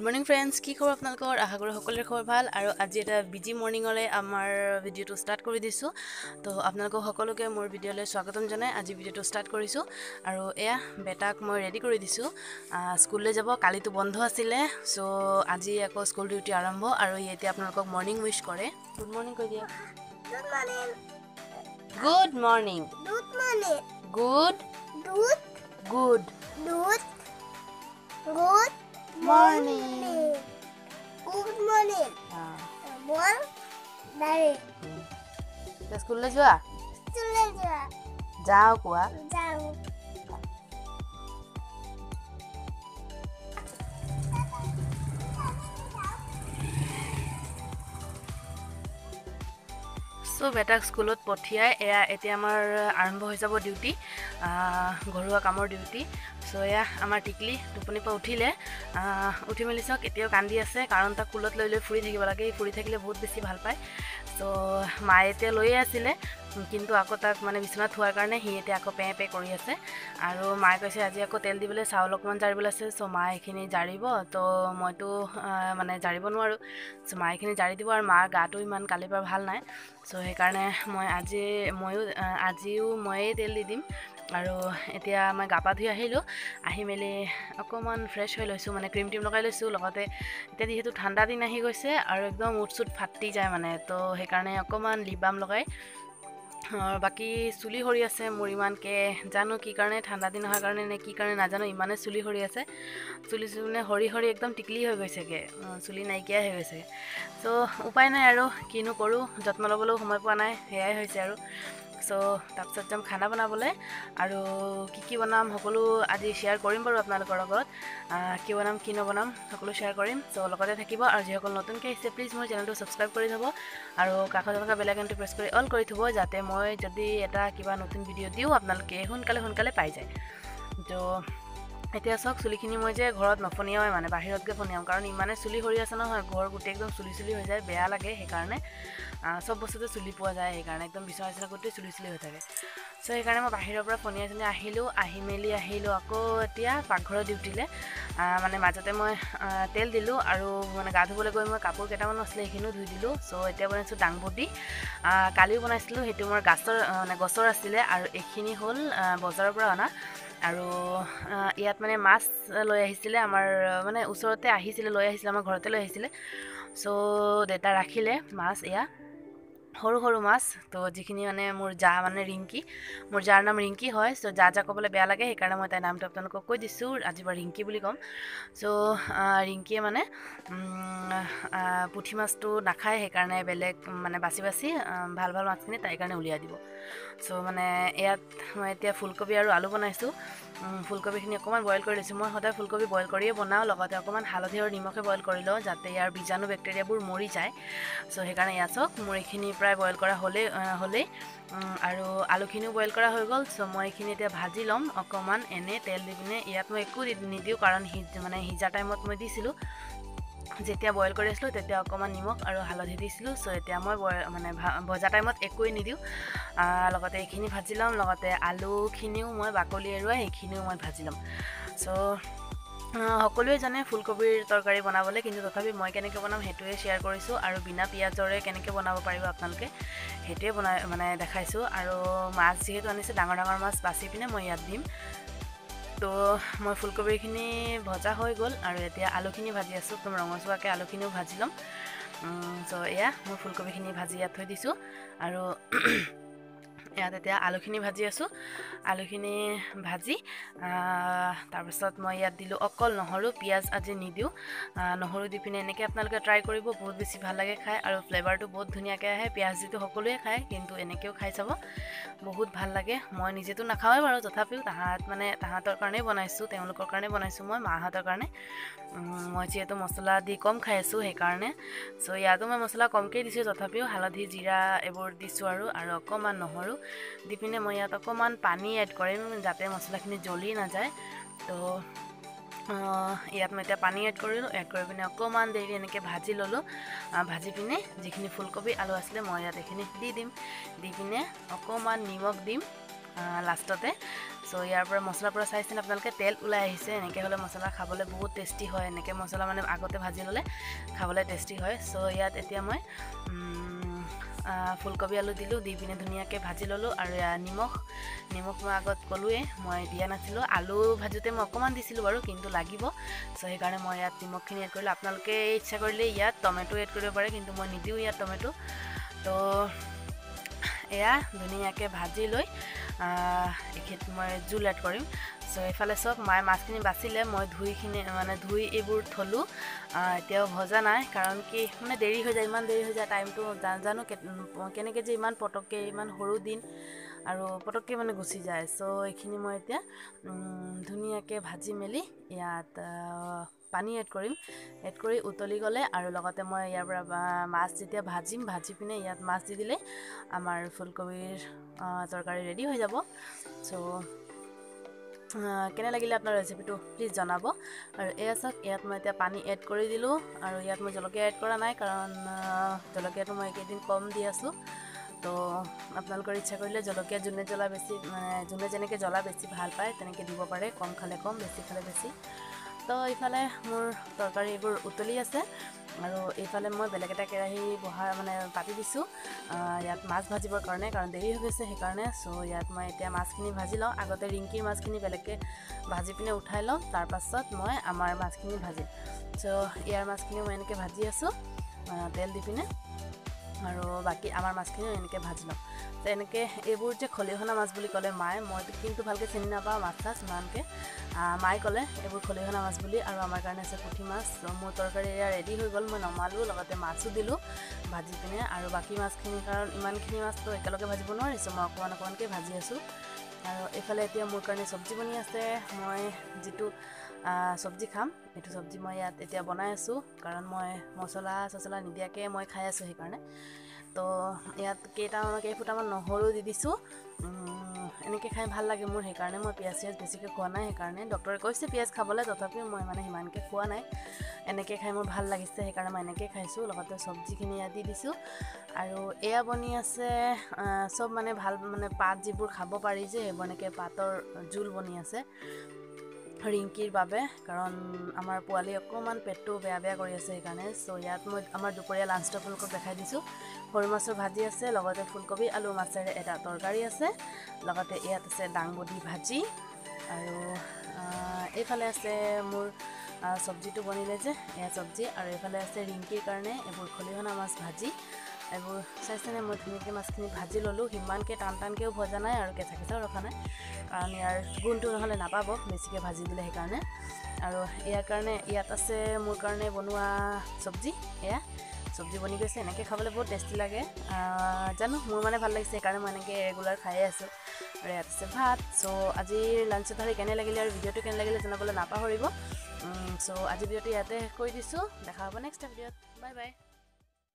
Good morning friends कि खबर आपनलोकर आशा करो सकलोरे खबर भाल आरो आज एटा बिजी मर्निंग ले आमार भिडियो तो स्टार्ट करि दिसु तो आपनलोकर सकलोके मोर भिडियो ले स्वागतम जनाय आज भिडियो तो स्टार्ट करिसु आरो एया बेटाक म रेडी करि दिसु स्कूल ले जाबो काली तो बन्ध आसिले सो आज एको स्कूल ड्यूटी आरंभ आरो येते आपनलोकर मर्निंग विश करे गुड मर्निंग কৈ দিয়া good morning good morning good morning bol dare school le jua jao kwa jao तो बेटा स्कूल पठियाय आरम्भ हो जाब डिउटी घरुआ कामर डिउटी सो या आमार टिकली टुपनिप उठिले उठि मिली सक एतियो कांदी आसे कारण ता कुलत लई लई फुरी থাকিব লাগে फुरी থাকিলে বহুত বেছি ভাল পায় तो माए एतिया लई आसिले किन्तु आको ताक माने बिछनात हुৱাৰ কাৰণে हि एतिया आको पे पे কৰি আছে আৰু মায়ে কৈছে আজি आको তেল দিবলৈ চাউল অকমান জাৰিবলৈ আছে সো মায়ে এখিনি জাৰিব তো মইতো মানে জাৰিব নোৱাৰো সো মায়ে এখিনি জাৰি দিব আৰু মাৰ গাটো ইমান কালিবা ভাল নাই সো সেই কাৰণে মই আজি ময়ে তেল দি দিম আৰু এতিয়া মই গাপা ধুই আহিলো আহি মেলি অকমান ফ্ৰেশ হৈ লৈছো মানে ক্ৰীম টিম লগাই লৈছো লগতে এতিয়া যেহেতু ঠাণ্ডা দিন আহি গৈছে আৰু একদম উটছুট ফাটি যায় মানে তো সেই কাৰণে অকমান লিবাম লগাই और बाकी चुली हरि आसे मोर इमान के जानो कि कारण ठंडा दिन हार कारण ने कि कारण ना जानो इमाने चुली हरि आसे चुली चुने हरि हरि एकदम टिकली हो गइसेगे चुली नाइकिया हो गइसेगे सो उपाय ना आरो किनु करू जत्न लबलो समय पा ना हेयाय होइसे आरो सो तापसत जम खाना बनाबले आरो कि बनाम हकलो आज शेयर करिम बारो आपनालोकर লগত कि बनाम कि न बनाम हकलो शेयर करिम सो লগতে থাকিবা আৰু যে হকল নতুন কে আছে প্লিজ মোৰ চেনেলটো সাবস্ক্রাইব কৰি থব আৰু কাখৰ কাখৰ বেল আইকনটো প্ৰেছ কৰি অল কৰি থব যাতে মই যদি এটা কিবা নতুন ভিডিও দিও আপোনালোকে সোনকালে পাই যায় তো এতিয়া সক চুলিখিনি মই যে ঘৰত নফনিয়াও মানে বাহিৰত গে ফনিয়াম কাৰণ ইমানে চুলি হৰি আছে না হয় ঘৰ গুটে একদম চুলি হৈ যায় বেয়া লাগে হে কাৰণে সব বস্তুতে চুলি পোৱা যায় হে কাৰণে একদম বিছাইছনা গুটে চুলি হৈ থাকে সো হে কাৰণে মই বাহিৰৰ পৰা ফনিয়াছনি আহিলো আকৌ এতিয়া পাকঘৰৰ ডিউটিলে মানে মাজতে মই তেল দিলো আৰু মানে গা ধুবলৈ গৈ মই কাপোৰ কেটামান আছিলে এখিনো ধুই দিলো সো এতিয়া বনাইছো ডাংবডি কালিও বনাইছিলো হেতু মোৰ গাছৰ মানে গছৰ আছিলে আৰু এখিনি হল বজাৰৰ পৰা অনা আৰু ইয়াত মানে মাছ লৈ আহিছিলে আমাৰ মানে উছৰতে আহিছিলে লৈ আহিছিলে আমাৰ ঘৰতে লৈ আহিছিলে সো দেতা ৰাখিলে মাছ ইয়া হৰু হৰু মাছ তো যিখিনি মানে মোৰ জা মানে ৰিংকি মোৰ জাৰ নাম ৰিংকি হয় সো জা জা ক'বলৈ বেয়া লাগে সেইকাৰণে মই তাই নামটো আপোনালোকক কৈ দিছো আজি বা ৰিংকি বুলি ক'ম সো ৰিংকিয়ে মানে পুঠি মাছটো নাখায় সেইকাৰণে বেলেগ মানে বাছি ভাল মাছখিনি তাই কাৰণে উলিয়াই দিব সো মানে ইয়াত মই এতিয়া ফুলকবি আৰু আলু বনাইছো ফুলকবিখিনি অকমান বয়ল কৰি লৈছো মই সদায় ফুলকবি বয়ল কৰিয়ে বনাও লগতে অকমান হালধি আৰু নিমখে বয়ল কৰি লও যাতে ইয়াৰ বীজাণু বেক্টেৰিয়াবোৰ মৰি যায় সো সেইকাৰণে ইয়াছক মোৰ এইখিনি प्राय बयल करा होले आरो आलूखिनिओ बयल करा हो गल सो मैं एखिनि एटा भाजी लम अकमान एने तेल दि पिने इयात मैं एकु निदिउ कारण माने हिजा टाइमत मैं दिसिलु जेतिया बयल करि आसलु तेतिया अकमान निमख आरो हालधि दिसिलु सो एटा मैं माने भजा टाइमत एकुइ निदिउ लगते एखिनि भाजी लम लगते आलूखिनिओ मैं बाकली एरुआ एखिनिओ मैं भाजी लम सो সকলোৱে জানে ফুলকবিৰ তৰকাৰী বনাবলৈ কিন্তু তথাপি মই কেনেকৈ বনাম হেতুৱে শেয়াৰ কৰিছো আৰু বিনা পিয়াজৰে কেনেকৈ বনাব পাৰিব আপোনালোকে হেতুৱে বনাই মানে দেখাইছো আৰু মাছ যেহেতু আনিছে ডাঙৰ মাছ বাছি পিনে মই ইয়াত দিম তো মই ফুলকবিখিনি ভজা হৈ গ'ল আৰু এতিয়া আলুখিনি ভাজি আছো একদম ৰঙচুৱাকৈ আলুখিনিও ভাজি লম সো এয়া মই ফুলকবিখিনি ভাজি ইয়াত থৈ দিছো আৰু इतना आलूखि भाजी आसो आलूखि भाजी तारपाছত मैं इतना दिल अक নহৰু पियाज आज निदि নহৰু दी पिने एनेके आपनालोके ट्राई करिब बहुत बेसि भाल लागे खाय आरो फ्लेवरटो बहुत धुनियाके आए पियाज दितो सकलोए खाय किन्तु एनेकेओ खाय चाब बहुत ভাল লাগে मैं निजेतो नाखाओ बारो तथापिओ ताहात माने ताहातर कारणे बनाइछु तेनलोकर कारणे बनाइछु मैं माहातर कारणे मैं जिहेतु मसला दि कम खाइ आसो हे कारणे सो इयातो मैं मसला कमके दिछु तथापिओ हालधि जीरा एबोर दिछु आरो आरो अकमान নহৰু দি পিনে মই ইয়াত অকমান পানী এড কৰিম যাতে মছলাখিনি জ্বলি না যায় তো ইয়াত মই এটা পানী এড কৰিলো এড কৰি পিনে অকমান দেৰি এনেকৈ ভাজি ললো ভাজি পিনে যিখিনি ফুলকবি আলু আছিলে মই ইয়াত এখিনি দি দিম দি পিনে অকমান নিমখ দিম लास्टते सो यार मसला पूरा चाइसिन आपल तेल ऊल् एने मसला खाबले बहुत टेस्टी है एने मसला मानने आगते भाजी लगे खाबले टेस्टी है। सो इतना मैं फुलकबी आलू दिल दी पे धुनिया भाजी ललो और निमख निमख मैं आगत कलुए मैं दिया ना आलू भाजोते मैं अकमान दिलो बार कि लगे सो हेकार मैं इतना निमखी एड कर आपलोके इच्छा करें इतना टमेटो एड करे कि मैं निदू इतना टमेटो तो एया धुनिया भाजी लै मैं जूल एड कर। सो इफाले सब माए माछखिनि बाचिले मैं धुईखिनि माने धुई एबुर थलु एतियाओ भजा नाइ कारण कि माने देरी हो जाए इमान देरी हो जाए टाइम तो जानो केनेके जे इमान पटकके इमान हरु दिन आरो पटकके माने गुसी जाए। सो एखिनि मैं एतिया धुनियाके भाजी मेली यात पानी एड करी उतली गले और लगते मैं यार माछ जेतिया भाजिम भाजी पिने यात माछ दि दिले आमार फुलकबिर तरकारी रेडी हो जाबो। सो केने लागिले आपनार रेसिपिटो प्लिज जानाब और एया सक इतना मैं इतना पानी एड कर दिल और इतना मैं जलकिया एड करा ना कारण जलकिया तो मैं एकदिन कम दी आसो तो आपनालोकर इच्छा करिले जलकिया जोने जला बेसि माने जोने जेनेके जला बेसि भाल पाए तेनेके दिबो पारे कम खाले कम बेसि खाले बेसि। तो इफाले मोर तरकारी एबुर उतली आछे और इफाले मैं बेलेग एटा केराही बहा माने पाती दिसु इतना माछ भाजिबर कारणे कारण देरी हो गेछे हेकारणे। सो इतना मैं इतना माछखिनि भाजी लौ आगते रिंकिर माछखिनि बेलेगके भाजी पिने उठाई लौ तार पाछत मैं आमार माछखिनि भाजिम। सो इयार माछखिनि मैं एनेके भाजी आसो तेल दि पिने और बाकी आमार माछखिनि एनेके भाजी लौ। तो एनेके एबुर जे खलिहना माछ बुली कले माए मैं किन्तु भालके चिनि नापाओ माछ चाछ मानके माए कले एबुर खलिहना माछ बुली और आमार कारणे आछे पुठी माछ। तो मोर तरकारी रेडी हो गल मैं नमालो लगते माछो दिलो भाजी पिने और बाकी माछखिनि कारण इमानखिनि माछ तो एकलगे भाजिब नोवारि सो मैं अकमान अकमानके भाजी आसो। और एफाले एतिया मोर कारणे सब्जी बनि आछे मैं जितु सब्जी खाम एतु सब्जी मैं इयात एतिया बनाई आसो कारण मैं मसला ससला निदियाके मैं खाइ आसो हेकारणे। तो इतना कई फुटामान नहरु दी दिसो एनेके खाई भाल लगे मोर हेकारणे मैं पियाज चियाज बेसिके खुआ ना हेकारणे डक्टरे कैसे पियाज खाबले तथापि मैं माने हिमानके खुआ ना एनेके खाई मोर भाल लागिसे हेकारणे मैं एनेके खाइसो लगते सब्जीखिनि इया दी दिसो आरो एया बनि आछे सब माने भाल माने पात जिबुर खाबो पारि जे एनेके पातर जुल बनि आछे रिंकिर बाबे कारण आमार पोवाली अकमान पेटो बेया बेया करि आछे हेकारणे। सो इतना मैं आमार दुपरिया लांच फुलको देखाई दिसो हरु माछर भाजी आछे लगते फुलकबी आलू माछेरे एटा तरकारी आछे लगते इयात आछे डांगबडी भाजी आरो एफाले आछे मोर सब्जी तो बनिले जे एया सब्जी और एफाले आछे रिंकिर कारणे एबुर खलिहना माछ भाजी एबुर साइसेने मैं धुनियाके माछखिनि भाजी ललो हिमानके टान टानकेओ भजा नाइ और केंचा केंचाओ रखा नाइ कारण यार गुणटो नहले नापाब बेसिके भाजी दिले हेकारणे। और इयार कारणे इयात आछे मोर कारणे बनुआ सब्जी एया सब्जी बनि गइसे एनेके खाबले बहुत टेस्टी लागे जानो मोर माने भाल लागिसे कारण मैं एनेके रेगुलार खाइ आसो और इयात आछे भात। सो आजि लांच थारी केने लागिले और भिडिओटो केने लागिले जानाबले नापाहरिब। सो आजि भिडिओटो इयाते কৈ दिसो, দেখা হ'ব নেক্সট ভিডিঅ'ত, বাই বাই।